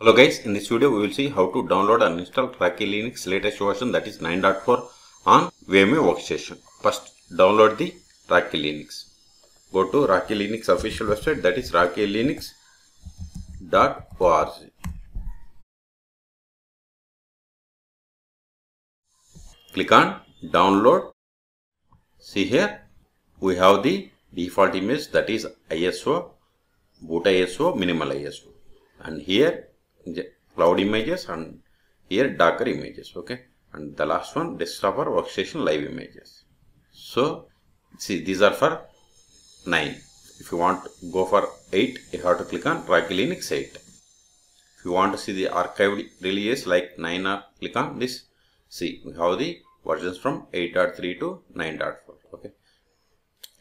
Hello guys, in this video we will see how to download and install Rocky Linux latest version, that is 9.4, on VMware Workstation. First, download the Rocky Linux. Go to Rocky Linux official website, that is rockylinux.org. Click on download. See here, we have the default image, that is ISO, boot ISO, minimal ISO, and here cloud images, and here Docker images, okay, and the last one desktop or workstation live images. So see, these are for 9. If you want to go for 8, you have to click on Rocky Linux 8. If you want to see the archived release like 9, or click on this. See, we have the versions from 8.3 to 9.4. okay,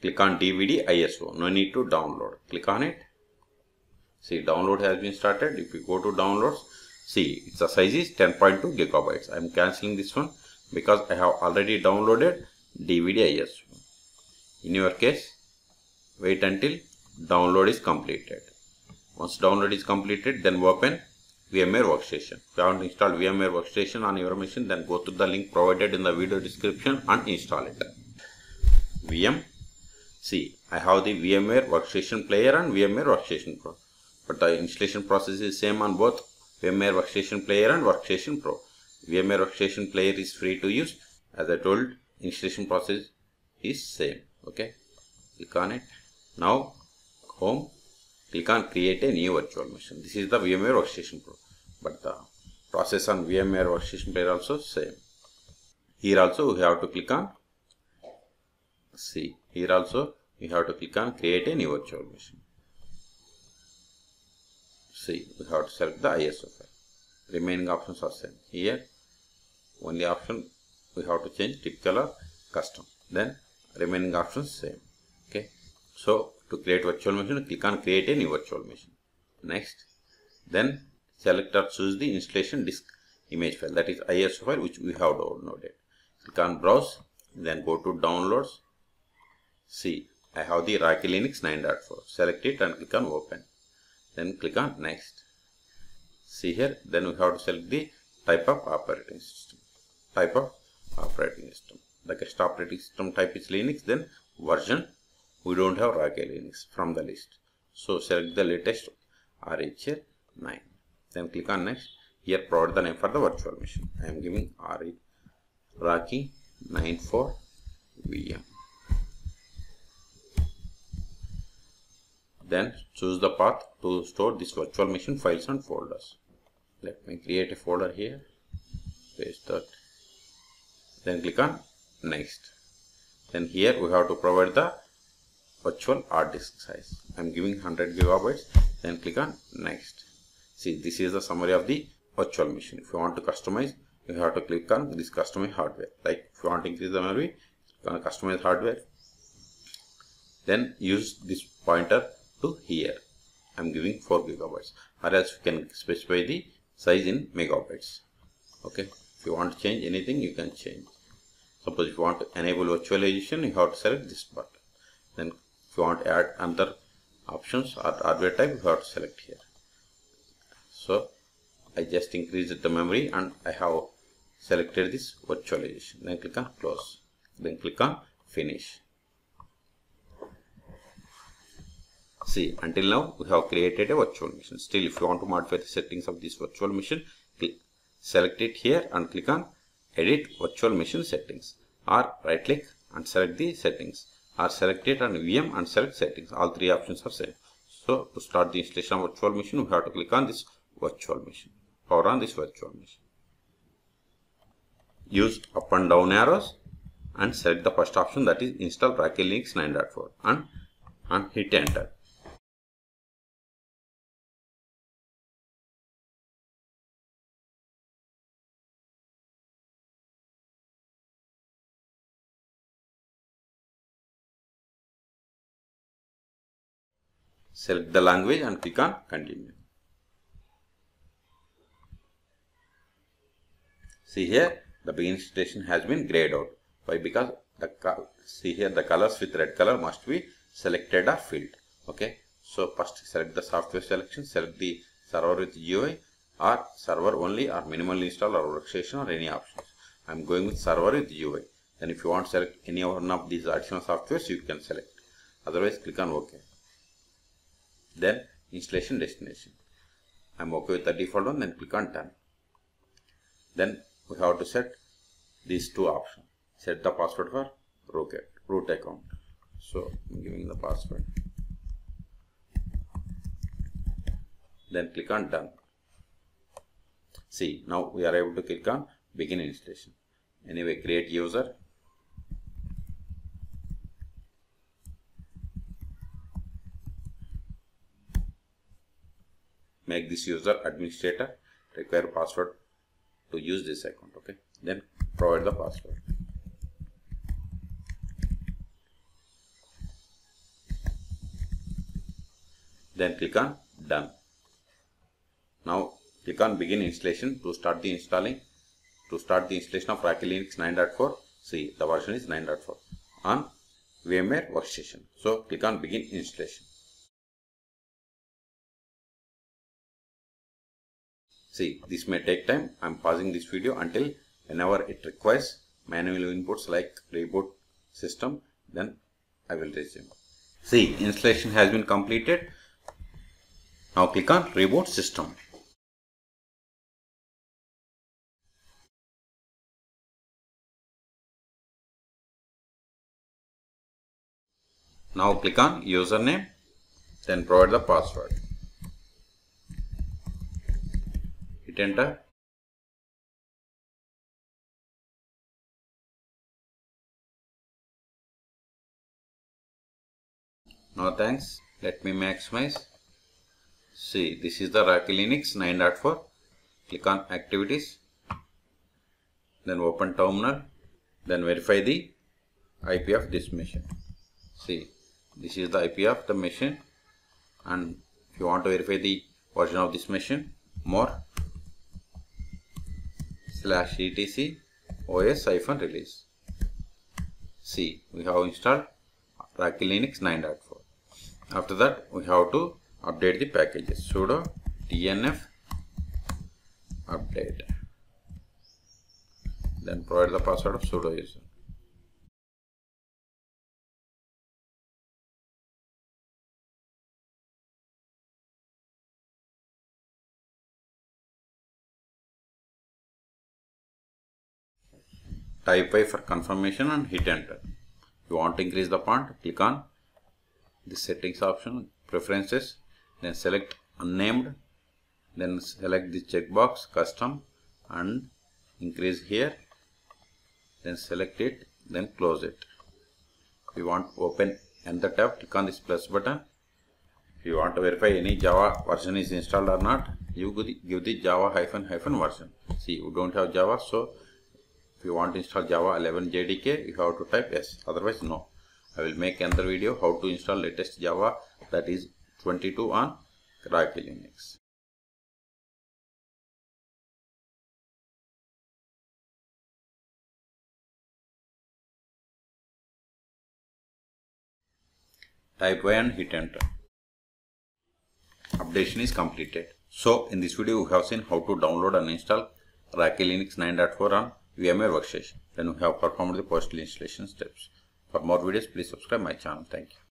click on DVD ISO, no need to download, click on it. See, download has been started. If you go to downloads, see, its size is 10.2 gigabytes. I am cancelling this one because I have already downloaded DVD ISO. In your case, wait until download is completed. Once download is completed, then open VMware Workstation. If you want to install VMware Workstation on your machine, then go to the link provided in the video description and install it. See, I have the VMware Workstation Player and VMware Workstation Pro. But the installation process is same on both VMware Workstation Player and Workstation Pro. VMware Workstation Player is free to use. As I told, installation process is same. Okay, click on it. Now, home, click on create a new virtual machine. This is the VMware Workstation Pro. But the process on VMware Workstation Player also same. Here also we have to click on, see, here also we have to click on create a new virtual machine. See, we have to select the ISO file. Remaining options are same. Here, only option we have to change typical or custom. Then remaining options same. Okay. So to create virtual machine, click on create a new virtual machine. Next, then select or choose the installation disk image file, that is ISO file which we have downloaded. Click on browse, then go to downloads. See, I have the Rocky Linux 9.4. Select it and click on open. Then click on next. See here, then we have to select the type of operating system. The guest operating system type is Linux, then version. We don't have Rocky Linux from the list. So select the latest RHEL 9. Then click on next. Here provide the name for the virtual machine. I am giving Rocky 9.4 VM. Then choose the path to store this virtual machine files and folders. Let me create a folder here. Paste that. Then click on next. Then here we have to provide the virtual hard disk size. I am giving 100 gigabytes. Then click on next. See, this is the summary of the virtual machine. If you want to customize, you have to click on this customize hardware. Like if you want to increase the memory, click on customize hardware. Then use this pointer to here. I am giving 4 gigabytes, or else you can specify the size in megabytes. Okay, if you want to change anything, you can change. Suppose if you want to enable virtualization, you have to select this button. Then if you want to add other options or hardware type, you have to select here. So I just increased the memory and I have selected this virtualization. Then click on close. Then click on finish. See, until now we have created a virtual machine. Still, if you want to modify the settings of this virtual machine, select it here and click on edit virtual machine settings, or right click and select the settings, or select it on VM and select settings. All three options are same. So to start the installation of virtual machine, we have to click on this virtual machine or on this virtual machine. Use up and down arrows and select the first option, that is install Rocky Linux 9.4, and hit enter. Select the language and click on continue. See here, the begin station has been grayed out. Why? Because see here, the colors with red color must be selected or filled. Okay, so first select the software selection, select the server with GUI, or server only or minimal install or workstation or any options. I am going with server with UI. Then if you want to select any one of these additional softwares, you can select. Otherwise, click on OK. Then installation destination. I am OK with the default one, then click on Done. Then we have to set these two options. Set the password for root account. So I'm giving the password. Then click on Done. See, now we are able to click on Begin Installation. Anyway, create user. Make this user administrator. Require password to use this account. Okay. Then provide the password. Then click on Done. Now click on Begin Installation to start the installing. To start the installation of Rocky Linux 9.4, see the version is 9.4 on VMware Workstation. So click on Begin Installation. See, this may take time. I am pausing this video until whenever it requires manual inputs like reboot system, then I will resume. See, installation has been completed. Now click on Reboot System. Now click on Username, then provide the password. Hit Enter. No thanks. Let me maximize. See, this is the Rocky Linux 9.4. Click on Activities. Then open Terminal. Then verify the IP of this machine. See. This is the IP of the machine, and if you want to verify the version of this machine, more /etc/os-release. See, we have installed Rocky Linux 9.4. After that, we have to update the packages. Sudo dnf update. Then provide the password of sudo user. Type I for confirmation and hit Enter. You want to increase the font, click on the settings option, preferences, then select unnamed, then select the checkbox custom and increase here, then select it, then close it. If you want to open Enter tab, click on this plus button. If you want to verify any Java version is installed or not, you give the Java -- version. See, we don't have Java, so if you want to install Java 11 JDK, you have to type yes, otherwise no. I will make another video how to install latest Java, that is 22, on Rocky Linux. Type Y and hit Enter. Updation is completed. So in this video, we have seen how to download and install Rocky Linux 9.4 on VMware Workstation. Then we have performed the postal installation steps. For more videos, please subscribe my channel. Thank you.